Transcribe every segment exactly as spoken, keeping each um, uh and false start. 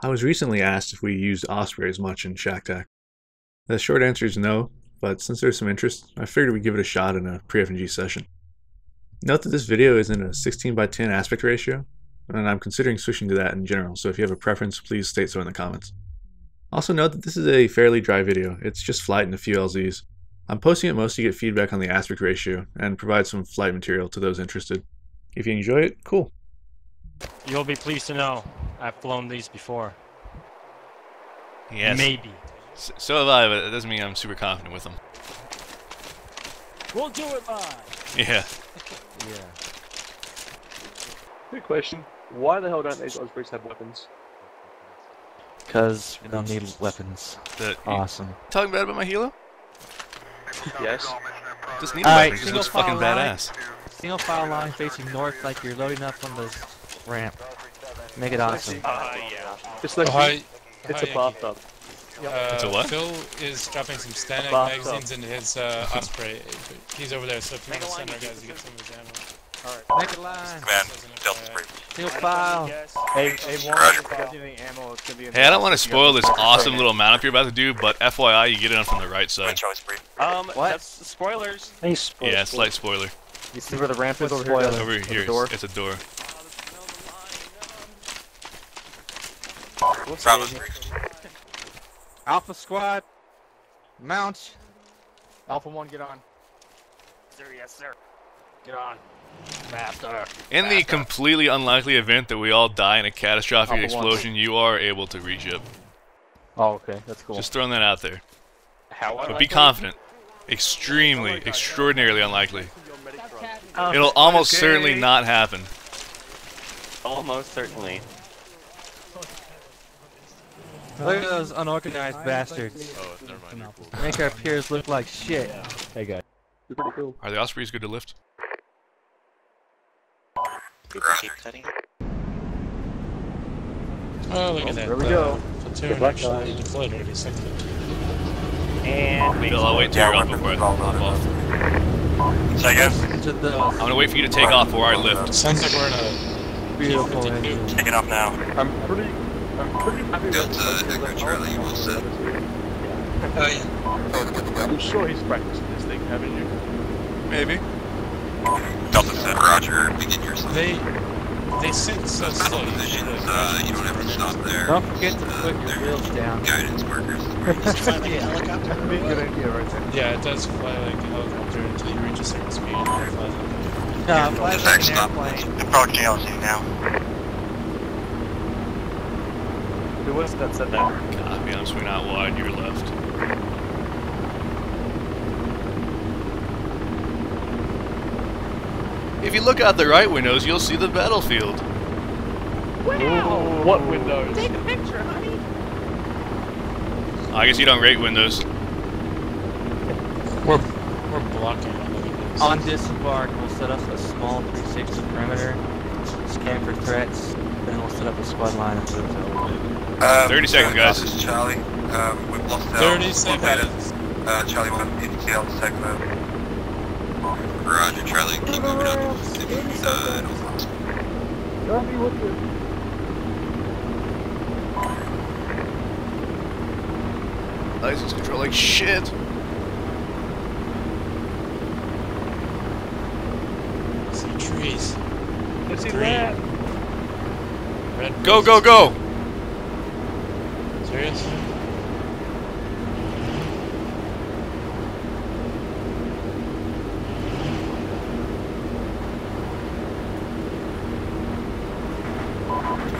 I was recently asked if we used Osprey as much in ShackTac. The short answer is no, but since there's some interest, I figured we'd give it a shot in a pre-F N G session. Note that this video is in a sixteen by ten aspect ratio, and I'm considering switching to that in general, so if you have a preference, please state so in the comments. Also note that this is a fairly dry video, it's just flight and a few L Zs. I'm posting it mostly to get feedback on the aspect ratio, and provide some flight material to those interested. If you enjoy it, cool. You'll be pleased to know, I've flown these before. Yes. Maybe. So have I, but it doesn't mean I'm super confident with them. We'll do it live! Yeah. Yeah. Good question. Why the hell don't these Ospreys have weapons? Because we don't need weapons. The, awesome. Talking bad about my helo? Yes. Just need right, weapons, it's fucking badass. Single file line facing north like you're loading up on the ramp. Make it awesome. Uh, yeah. Just like oh, hi, it's hi, a bathtub. Uh, it's a what? Phil is dropping some Stanak magazines into his uh, Osprey. He's over there, so if you want to send our guys to get some of his ammo. Alright. Make a line! Command, Delta Spray. Single file! Hey, I don't want to spoil this awesome little mount-up you're about to do, but F Y I, you get it on from the right side. Um, what? That's the spoilers. Yeah, slight spoiler. You see where the ramp is over here? Over here, it's a door. Alpha squad, mount. Alpha one, get on. Sir, yes, sir. Get on. Faster. In Faster. The completely unlikely event that we all die in a catastrophic Alpha explosion, one. You are able to rejib. Oh, okay, that's cool. Just throwing that out there. How but unlikely? Be confident. Extremely, extraordinarily unlikely. Um, It'll almost okay. certainly not happen. Almost certainly. Look at those unorganized bastards. Oh, never mind. Make our peers look like shit. Yeah. Hey guys. Cool. Are the Ospreys good to lift? Good to keep cutting. Oh, look oh, at that. There we uh, go. Platoon actually deployed already. And Bill, I'll wait till you're on before I pop off. Second. I'm gonna wait for you to take off before I lift. Sounds like we're in a beautiful engine. Take it off now. I'm pretty. Delta Echo Charlie, you will set. Oh yeah. I'm sure he's practicing this thing, haven't you? Maybe. Delta said, Roger, begin your slide. They, they sit so slow. Positions, uh, you don't have to stop there. Don't forget to put your wheels down. Guidance markers. It's like a helicopter. That'd be a good idea right there. Yeah, it does fly like a helicopter until you reach a certain speed. No, it flies like an airplane. Approaching L Z now. Who was that said that? God, be honest, we're not wide, you're left. If you look out the right windows, you'll see the battlefield. Wow! Ooh, what windows? Take a picture, honey! I guess you don't rate windows. We're, we're blocking all the windows. On disembark, we'll set up a small three sixty perimeter, scan for threats, then we'll set up a squad line and move to Um, thirty seconds, guys. This is Charlie. Um, we've lost our thirty seconds. Uh, Charlie one in K L second. Roger, Charlie. Keep moving up. Uh, north. Don't be looking. License control like shit. Some trees. Let's see that. Red go, go, go! Serious?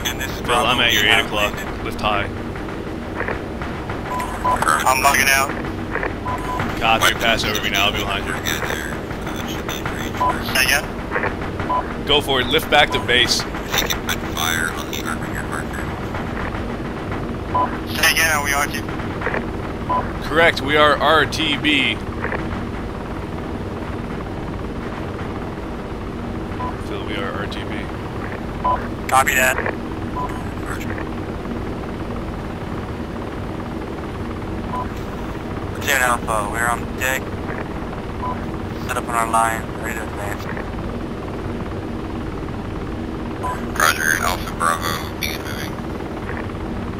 And this is well, I'm at your eight o'clock. Lift high. I'm bugging out. God, you pass over me now. I'll be behind you. Yeah, yeah. Go for it. Lift back to base. Take it, put fire on the armor. Say again, we R T B. Correct, we are R T B. Phil, we are R T B. Copy that. Platoon Alpha, we're on deck. Set up on our line, ready to advance. Roger, Alpha Bravo, begin moving.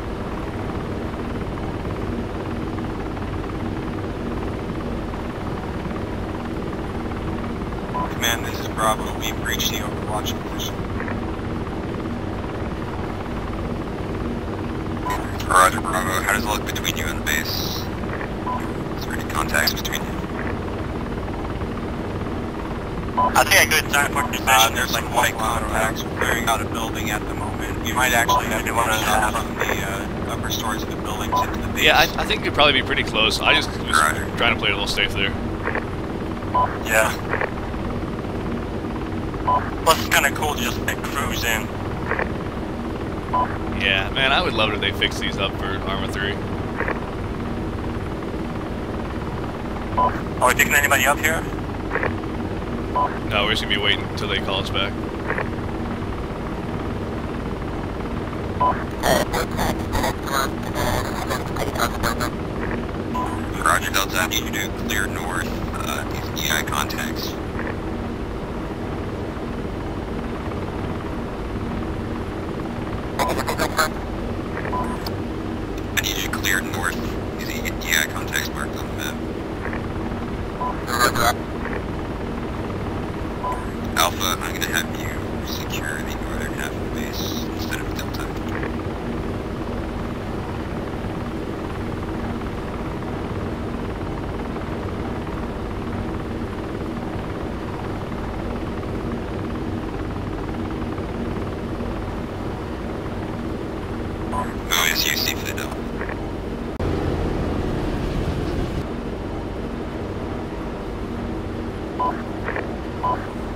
reach the Overwatch position. Roger, Bravo. How does it look between you and base? Is there any contacts between you? I think a good time for decision. Uh, there's like white contacts. We're clearing out a building at the moment. We might actually have to run out from the uh, upper stories of the buildings into the base. Yeah, I, I think it'd probably be pretty close. I just was Roger. trying to play it a little safe there. Yeah. Plus it's kinda cool to just like, cruise in. Yeah, man, I would love it if they fix these up for Arma three. Are we picking anybody up here? No, we're just gonna be waiting until they call us back. Roger, Delta, I need you to clear north, uh, these G I contacts. I need you to clear north. You see, you get G I contacts marked on the map. Alpha, I'm going to have you secure the northern half of the base instead of Delta.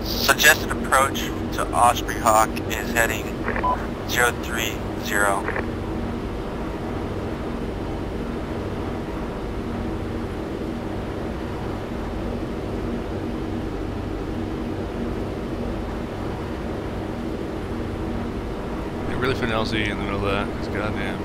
Suggested approach to Osprey Hawk is heading zero three zero. They really put an L Z in the middle of that. It's goddamn.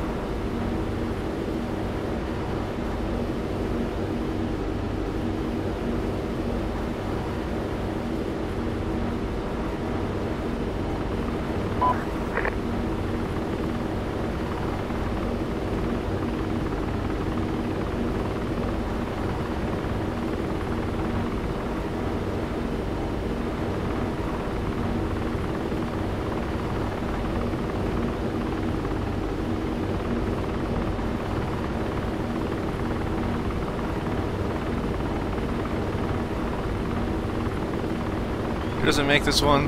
Doesn't make this one.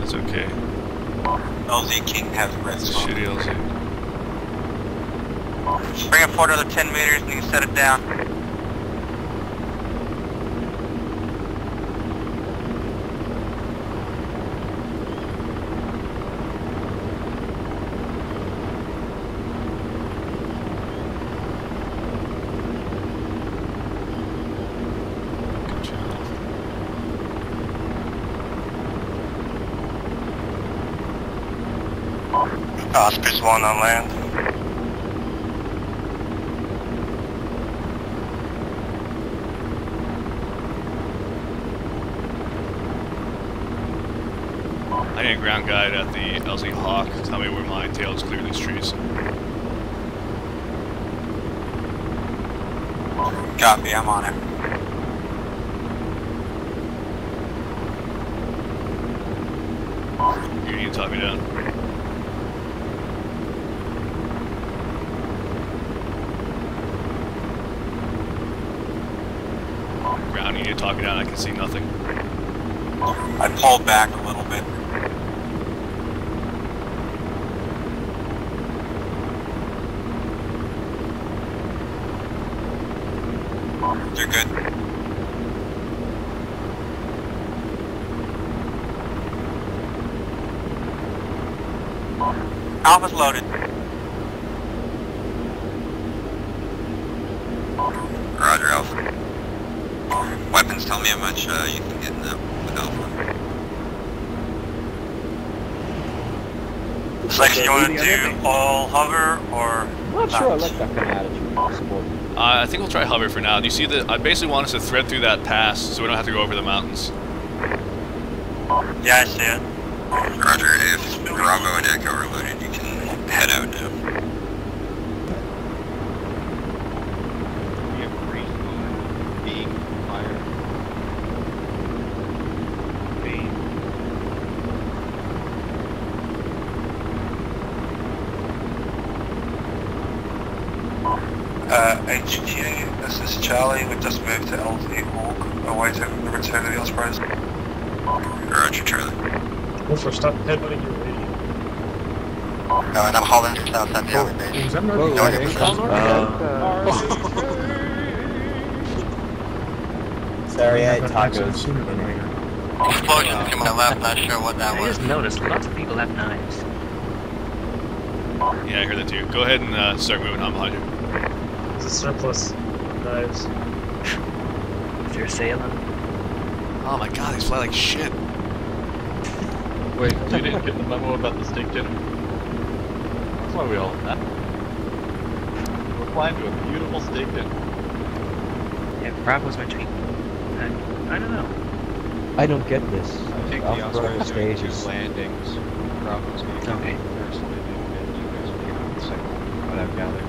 That's okay. L Z King has a red spot. Shitty L Z. Bring it forward another ten meters and you can set it down. Osprey's one on land. I need a ground guide at the L Z Hawk to tell me where my tail is clear these trees. Copy, I'm on it. You need to top me down. Talk it out, I can see nothing. I pulled back a little bit. You're good. Alpha's loaded. Roger, Alpha. Weapons, tell me how much uh, you can get in that with Alpha. It's like, do you want to do all hover or... I'm not sure I like that kind of attitude. Possible. Uh, I think we'll try hover for now. Do you see that? I basically want us to thread through that pass so we don't have to go over the mountains. Yeah, I see it. Roger, if Bravo and Echo are loaded, you can head out now. uh, H Q, this is Charlie, we've just moved to L Z Hawk, awaiting the return of the Ospreys. Roger, Charlie. Wolfer, stop headbutting your radio. No, and I'm hauling just outside the alley base. I'm not going. Sorry, I had tacos sooner than later. Explosions to my left, not sure what that was. I just noticed lots of people have knives. Yeah, I heard that too. Go ahead and uh, start moving on behind you. It's a surplus of knives. Is there a sale on them? Oh my god, these fly like shit. Wait, you didn't get the memo about the steak dinner? That's why we all have that. We're flying to a beautiful steak dinner. Yeah, Rob was my dream. I, I don't know. I don't get this. I think the Osprey is doing two landings. Rob was going to okay. What I've gathered.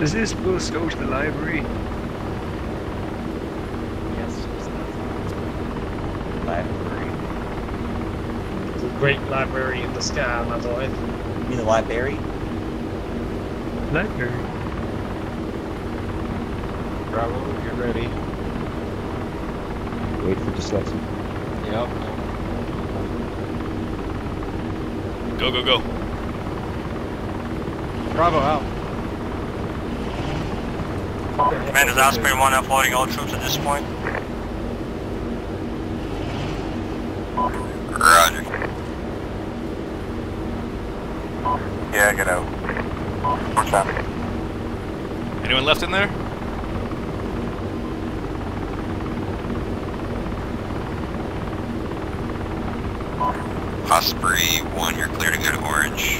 Does this bus go to the library? Yes, it's the library. It's a great library in the sky, my boy. You mean the library? Library. Bravo, get ready. Wait for dyslexia. Yep. Go, go, go. Bravo, out. Commander's Osprey one uploading all troops at this point. Roger. Yeah, get out. What's happening? Anyone left in there? Osprey one, you're clear to go to Orange.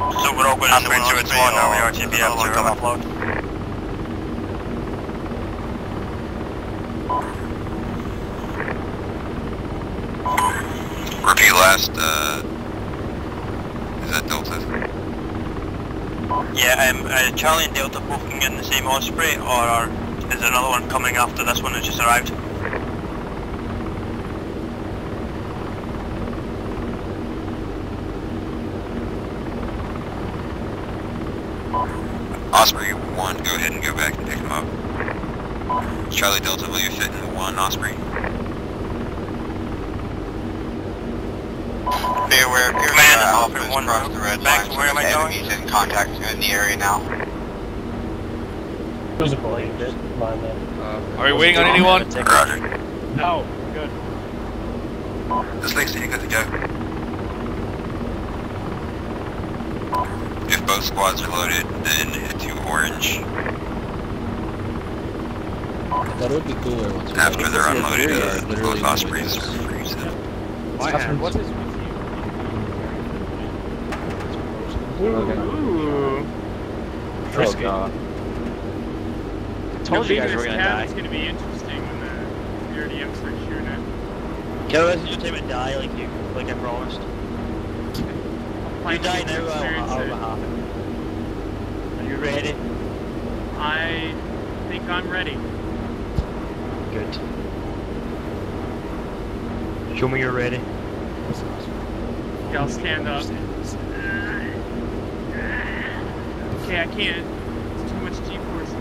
So we're open on Osprey two, it's one, now we are T B F to come upload. Repeat last, uh, is that Delta? Yeah, um, uh, Charlie and Delta both can get in the same Osprey, or is there another one coming after this one that's just arrived? Osprey one, go ahead and go back and pick him up. Charlie Delta, will you fit in the one, Osprey? Be aware of your uh, Alpha has crossed the red line, so the enemy's in contact in the area now. Visible, you did. Mind that. Uh, Are we waiting on anyone? Roger. No, good. This leads to you, good to go. If both squads are loaded, then hit to Orange. That would be cooler once we after they're unloaded, uh, both Ospreys are freezing. What is with you? Ooh. Frisky. I told you guys were gonna die. It's gonna be interesting when the R D Ms start shooting at. Can I just have it die like you, like I promised? You die now, I'll be happy. You ready? I think I'm ready. Good. Show me you're ready. Okay, I'll stand up. Okay, I can't. It's too much G-forces.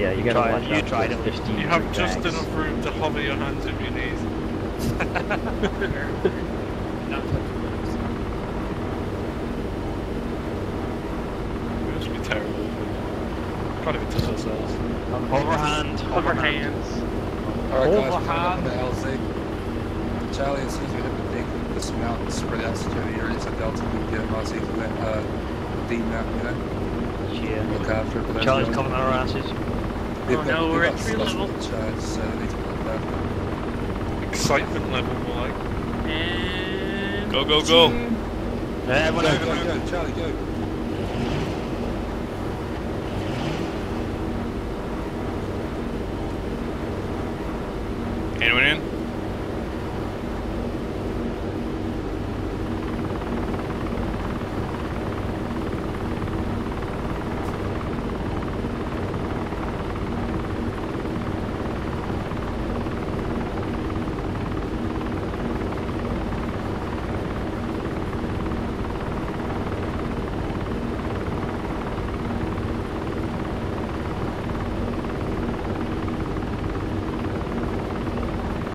Yeah, you gotta watch out. You tried it. You have just enough room to hover your hands if you need. Not touching. Can't even touch ourselves. Overhand, overhands. Alright guys, we're going to L Z. Charlie, as soon as we hit the deck, we dismount and spread out security areas at Delta and get nice into that uh, D-mount, you know? Yeah. Look after it. But Charlie's coming on our asses. Oh no, we're at three level. Excitement level, more like. And... Go, go, go! Everyone over. Go, go, Charlie, go!